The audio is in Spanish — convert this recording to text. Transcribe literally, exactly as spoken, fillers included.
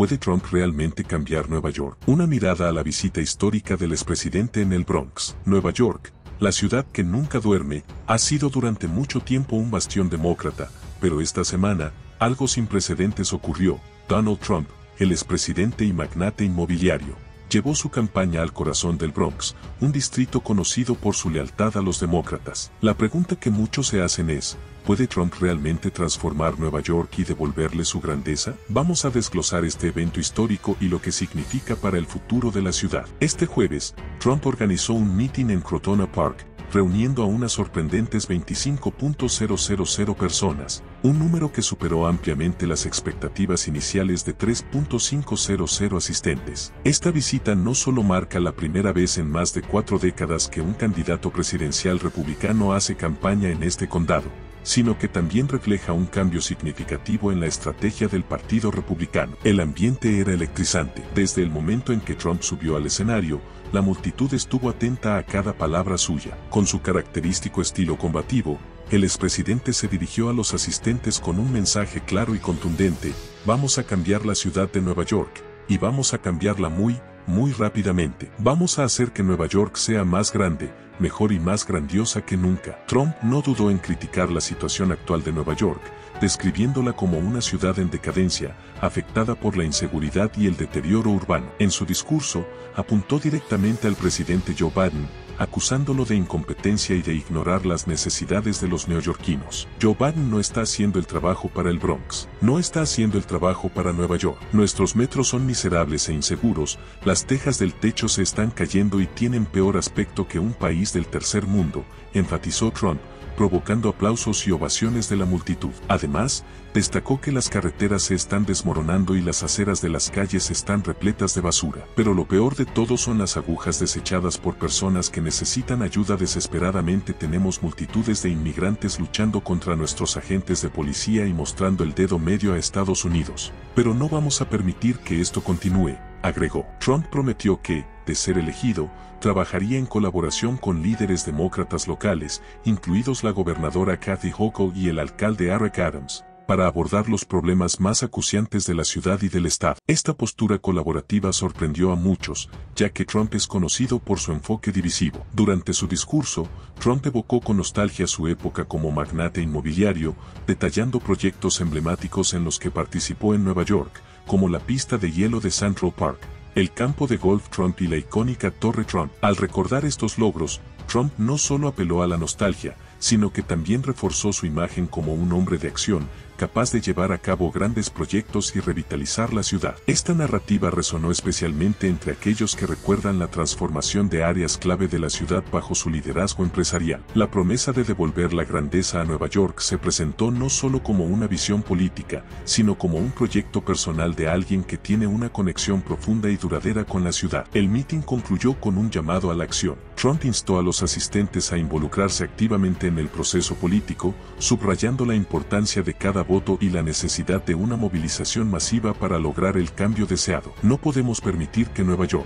¿Puede Trump realmente cambiar Nueva York? Una mirada a la visita histórica del expresidente en el Bronx, Nueva York, la ciudad que nunca duerme, ha sido durante mucho tiempo un bastión demócrata, pero esta semana, algo sin precedentes ocurrió. Donald Trump, el expresidente y magnate inmobiliario, llevó su campaña al corazón del Bronx, un distrito conocido por su lealtad a los demócratas. La pregunta que muchos se hacen es, ¿puede Trump realmente transformar Nueva York y devolverle su grandeza? Vamos a desglosar este evento histórico y lo que significa para el futuro de la ciudad. Este jueves, Trump organizó un mitin en Crotona Park, reuniendo a unas sorprendentes veinticinco mil personas, un número que superó ampliamente las expectativas iniciales de tres mil quinientos asistentes. Esta visita no solo marca la primera vez en más de cuatro décadas que un candidato presidencial republicano hace campaña en este condado, sino que también refleja un cambio significativo en la estrategia del Partido Republicano. El ambiente era electrizante. Desde el momento en que Trump subió al escenario, la multitud estuvo atenta a cada palabra suya. Con su característico estilo combativo, el expresidente se dirigió a los asistentes con un mensaje claro y contundente: vamos a cambiar la ciudad de Nueva York, y vamos a cambiarla muy, muy rápidamente. Vamos a hacer que Nueva York sea más grande, mejor y más grandiosa que nunca. Trump no dudó en criticar la situación actual de Nueva York, describiéndola como una ciudad en decadencia, afectada por la inseguridad y el deterioro urbano. En su discurso, apuntó directamente al presidente Joe Biden, acusándolo de incompetencia y de ignorar las necesidades de los neoyorquinos. Joe Biden no está haciendo el trabajo para el Bronx. No está haciendo el trabajo para Nueva York. Nuestros metros son miserables e inseguros, las tejas del techo se están cayendo y tienen peor aspecto que un país del tercer mundo, enfatizó Trump, provocando aplausos y ovaciones de la multitud. Además, destacó que las carreteras se están desmoronando y las aceras de las calles están repletas de basura. Pero lo peor de todo son las agujas desechadas por personas que necesitan ayuda desesperadamente. Tenemos multitudes de inmigrantes luchando contra nuestros agentes de policía y mostrando el dedo medio a Estados Unidos. Pero no vamos a permitir que esto continúe, agregó. Trump prometió que, de ser elegido, trabajaría en colaboración con líderes demócratas locales, incluidos la gobernadora Kathy Hochul y el alcalde Eric Adams, para abordar los problemas más acuciantes de la ciudad y del estado. Esta postura colaborativa sorprendió a muchos, ya que Trump es conocido por su enfoque divisivo. Durante su discurso, Trump evocó con nostalgia su época como magnate inmobiliario, detallando proyectos emblemáticos en los que participó en Nueva York, como la pista de hielo de Central Park, el campo de golf Trump y la icónica Torre Trump. Al recordar estos logros, Trump no solo apeló a la nostalgia, sino que también reforzó su imagen como un hombre de acción, capaz de llevar a cabo grandes proyectos y revitalizar la ciudad. Esta narrativa resonó especialmente entre aquellos que recuerdan la transformación de áreas clave de la ciudad bajo su liderazgo empresarial. La promesa de devolver la grandeza a Nueva York se presentó no solo como una visión política, sino como un proyecto personal de alguien que tiene una conexión profunda y duradera con la ciudad. El mitin concluyó con un llamado a la acción. Trump instó a los asistentes a involucrarse activamente en el proceso político, subrayando la importancia de cada voto y la necesidad de una movilización masiva para lograr el cambio deseado. No podemos permitir que Nueva York